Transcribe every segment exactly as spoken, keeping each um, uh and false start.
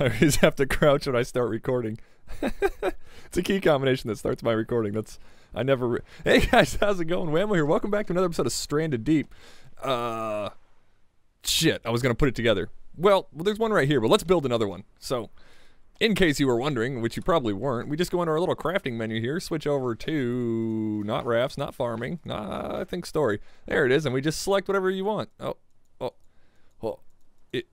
I always have to crouch when I start recording. It's a key combination that starts my recording. That's I never. Re hey guys, how's it going? Whammo here. Welcome back to another episode of Stranded Deep. Uh, shit, I was gonna put it together. Well, there's one right here, but let's build another one. So, in case you were wondering, which you probably weren't, we just go into our little crafting menu here, switch over to not rafts, not farming, not, I think story. There it is, and we just select whatever you want. Oh, oh, well, it.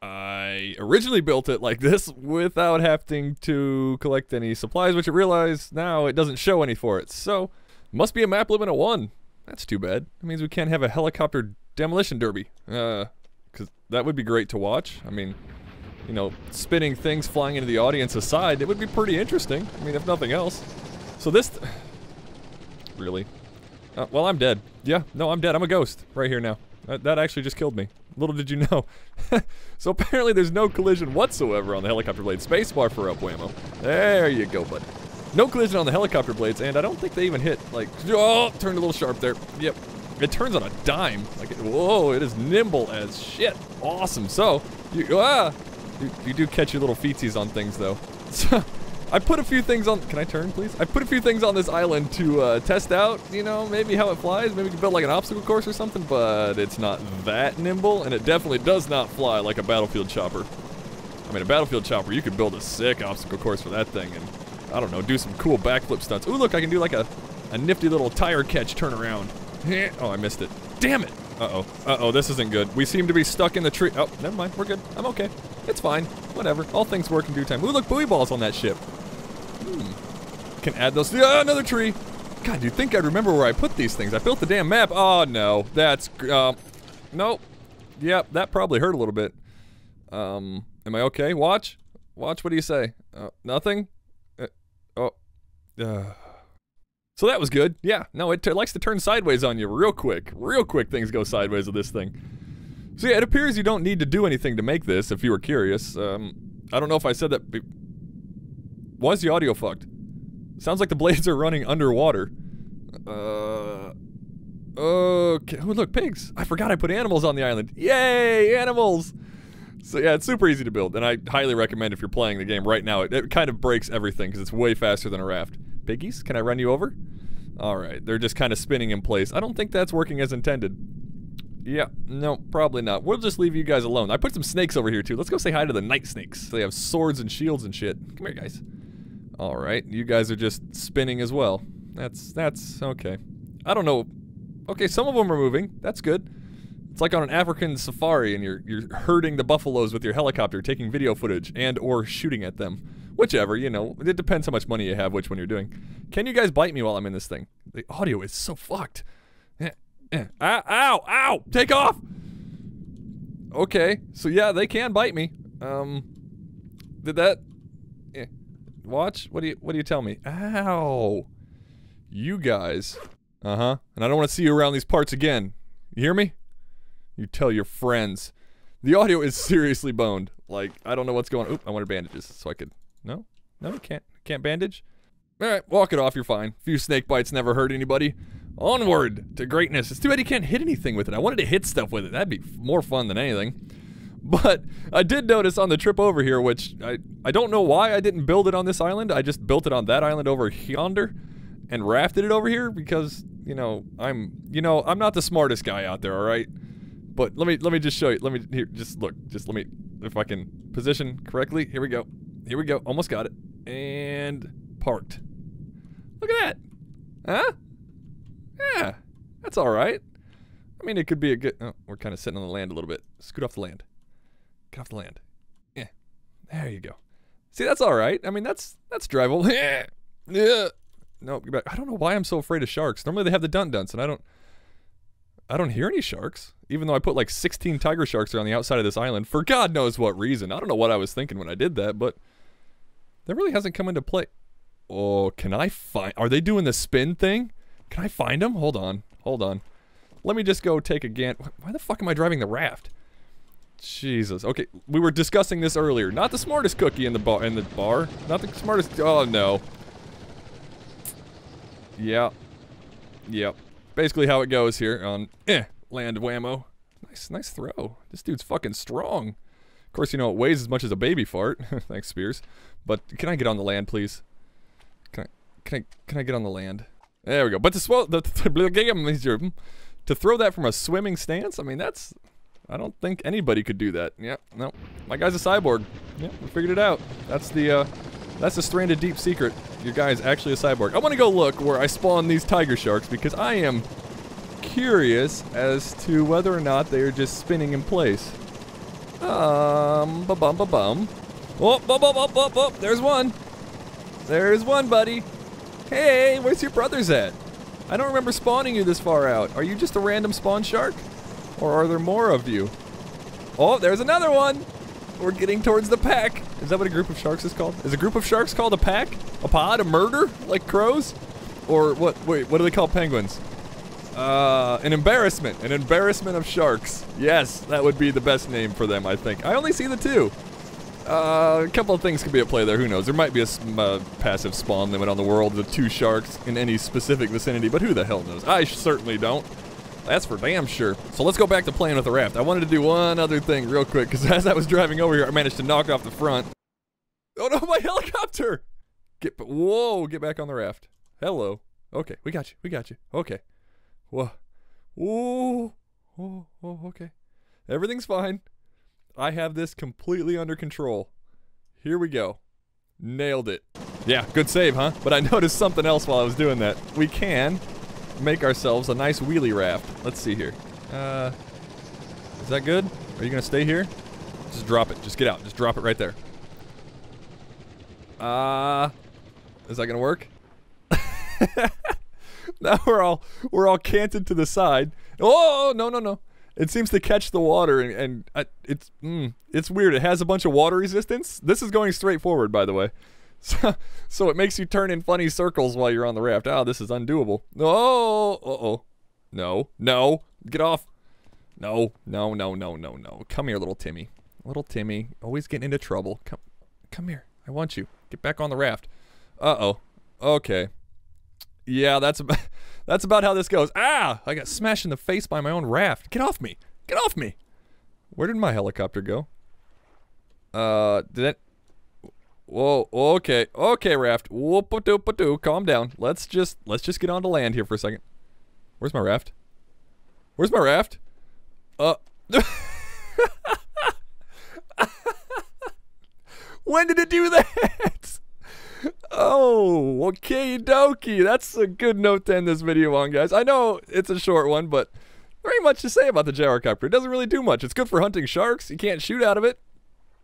I originally built it like this without having to collect any supplies, which I realize now it doesn't show any for it. So, must be a map limit of one. That's too bad. That means we can't have a helicopter demolition derby. Uh, because that would be great to watch. I mean, you know, spinning things flying into the audience aside, it would be pretty interesting. I mean, if nothing else. So this... Th really? Uh, well, I'm dead. Yeah, no, I'm dead. I'm a ghost right here now. That, that actually just killed me. Little did you know. So apparently there's no collision whatsoever on the helicopter blade. Spacebar for up, Whammo. There you go, buddy. No collision on the helicopter blades, and I don't think they even hit, like... Oh, turned a little sharp there. Yep. It turns on a dime. Like, it, whoa, it is nimble as shit. Awesome. So, you... Ah! You, you do catch your little feetsies on things, though. So, I put a few things on... Can I turn, please? I put a few things on this island to uh, test out, you know, maybe how it flies. Maybe we can build, like, an obstacle course or something, but it's not that nimble, and it definitely does not fly like a battlefield chopper. I mean, a battlefield chopper, you could build a sick obstacle course for that thing, and... I don't know, do some cool backflip stunts. Ooh, look, I can do like a, a nifty little tire catch turnaround. Oh, I missed it. Damn it! Uh-oh. Uh-oh, this isn't good. We seem to be stuck in the tree. Oh, never mind. We're good. I'm okay. It's fine. Whatever. All things work in due time. Ooh, look, buoy balls on that ship. Hmm. Can add those. Ah, another tree! God, you'd think I'd remember where I put these things. I built the damn map. Oh, no. That's, uh, nope. Yep, that probably hurt a little bit. Um, am I okay? Watch. Watch, what do you say? Uh, nothing? Oh, uh. So that was good. Yeah, no, it, it likes to turn sideways on you real quick. Real quick things go sideways with this thing. So yeah, it appears you don't need to do anything to make this, if you were curious. Um, I don't know if I said that... Why is the audio fucked? Sounds like the blades are running underwater. Uh... Okay, oh look, pigs! I forgot I put animals on the island. Yay, animals! So yeah, it's super easy to build, and I highly recommend if you're playing the game right now. It, it kind of breaks everything, because it's way faster than a raft. Piggies, can I run you over? Alright, they're just kind of spinning in place. I don't think that's working as intended. Yeah, no, probably not. We'll just leave you guys alone. I put some snakes over here, too. Let's go say hi to the night snakes. They have swords and shields and shit. Come here, guys. Alright, you guys are just spinning as well. That's, that's, okay. I don't know. Okay, some of them are moving. That's good. It's like on an African safari, and you're you're herding the buffaloes with your helicopter, taking video footage and or shooting at them, whichever. You know, it depends how much money you have, which one you're doing. Can you guys bite me while I'm in this thing? The audio is so fucked. Eh, eh. Ow! Ow! Ow! Take off! Okay, so yeah, they can bite me. Um, did that? Eh. Watch. What do you What do you tell me? Ow! You guys. Uh huh. And I don't want to see you around these parts again. You hear me? You tell your friends. The audio is seriously boned. Like, I don't know what's going on. Oop, I wanted bandages so I could... No? No, you can't. Can't bandage? Alright, walk it off, you're fine. A few snake bites never hurt anybody. Onward to greatness. It's too bad you can't hit anything with it. I wanted to hit stuff with it. That'd be more fun than anything. But I did notice on the trip over here, which I, I don't know why I didn't build it on this island. I just built it on that island over yonder and rafted it over here because, you know, I'm... You know, I'm not the smartest guy out there, alright? But let me let me just show you. Let me here. Just look. Just let me if I can position correctly. Here we go. Here we go. Almost got it. And parked. Look at that. Huh? Yeah. That's all right. I mean, it could be a good. Oh, we're kind of sitting on the land a little bit. Scoot off the land. Get off the land. Yeah. There you go. See, that's all right. I mean, that's that's drivable. Yeah. Yeah. No, get back. I don't know why I'm so afraid of sharks. Normally they have the dun duns, and I don't. I don't hear any sharks, even though I put like sixteen tiger sharks around the outside of this island, for God knows what reason. I don't know what I was thinking when I did that, but that really hasn't come into play. Oh, can I find... Are they doing the spin thing? Can I find them? Hold on. Hold on. Let me just go take a gant... Why the fuck am I driving the raft? Jesus. Okay, we were discussing this earlier. Not the smartest cookie in the, bar, in the bar. Not the smartest... Oh, no. Yeah. Yep. Basically how it goes here on eh, land Whammo. Nice, nice throw. This dude's fucking strong. course, you know, it weighs as much as a baby fart. Thanks, Spears. But can I get on the land, please? Can I, can I, can I get on the land? There we go. But to swell, the, to throw that from a swimming stance, I mean, that's, I don't think anybody could do that. Yeah, no. My guy's a cyborg. Yeah, we figured it out. That's the, uh, that's the Stranded Deep secret. Your guy's actually a cyborg. I want to go look where I spawn these tiger sharks because I am curious as to whether or not they are just spinning in place. Um, ba-bum, ba-bum. Oh, bum, bum, bum, bum, bum. There's one. There's one, buddy. Hey, where's your brothers at? I don't remember spawning you this far out. Are you just a random spawn shark? Or are there more of you? Oh, there's another one. We're getting towards the pack. Is that what a group of sharks is called? Is a group of sharks called a pack? A pod? A murder? Like crows? Or what? Wait, what do they call penguins? Uh, an embarrassment. An embarrassment of sharks. Yes, that would be the best name for them, I think. I only see the two. Uh, a couple of things could be at play there. Who knows? There might be a uh, passive spawn limit on the world with two sharks in any specific vicinity, but who the hell knows? I certainly don't. That's for damn sure. So let's go back to playing with the raft. I wanted to do one other thing real quick, because as I was driving over here, I managed to knock off the front. Oh no, my helicopter! Get, whoa, get back on the raft. Hello. Okay, we got you, we got you. Okay. Whoa. Ooh. Oh, oh, okay. Everything's fine. I have this completely under control. Here we go. Nailed it. Yeah, good save, huh? But I noticed something else while I was doing that. We can make ourselves a nice wheelie raft. Let's see here. Uh, is that good? Are you gonna stay here? Just drop it. Just get out. Just drop it right there. Uh, is that gonna work? Now we're all we're all canted to the side. Oh no no no! It seems to catch the water and, and I, it's mm, it's weird. It has a bunch of water resistance. This is going straight forward, by the way. So, so it makes you turn in funny circles while you're on the raft. Oh, this is undoable. Oh, uh-oh. No, no, get off. No, no, no, no, no, no. Come here, little Timmy. Little Timmy, always getting into trouble. Come, come here. I want you. Get back on the raft. Uh-oh. Okay. Yeah, that's about, that's about how this goes. Ah! I got smashed in the face by my own raft. Get off me. Get off me. Where did my helicopter go? Uh, did that... Whoa, okay, okay, raft. Whoop-a-doop-a-doo, calm down. Let's just, let's just get onto land here for a second. Where's my raft? Where's my raft? Uh. When did it do that? Oh, okay, dokie. That's a good note to end this video on, guys. I know it's a short one, but there ain't much to say about the gyrocopter. It doesn't really do much. It's good for hunting sharks. You can't shoot out of it.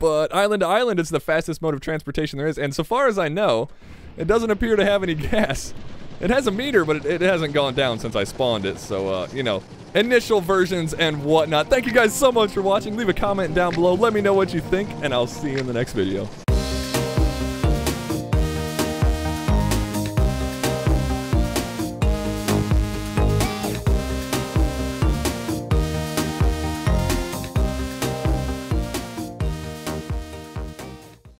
But island to island, it's the fastest mode of transportation there is. And so far as I know, it doesn't appear to have any gas. It has a meter, but it, it hasn't gone down since I spawned it. So, uh, you know, initial versions and whatnot. Thank you guys so much for watching. Leave a comment down below. Let me know what you think, and I'll see you in the next video.